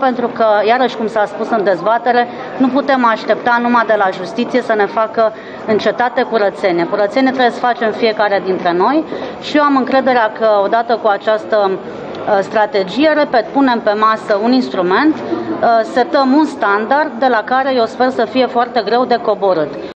Pentru că, iarăși cum s-a spus în dezbatere, nu putem aștepta numai de la justiție să ne facă încetate curățenie. Curățenie trebuie să facem fiecare dintre noi și eu am încrederea că odată cu această strategie, repet, punem pe masă un instrument, setăm un standard de la care eu sper să fie foarte greu de coborât.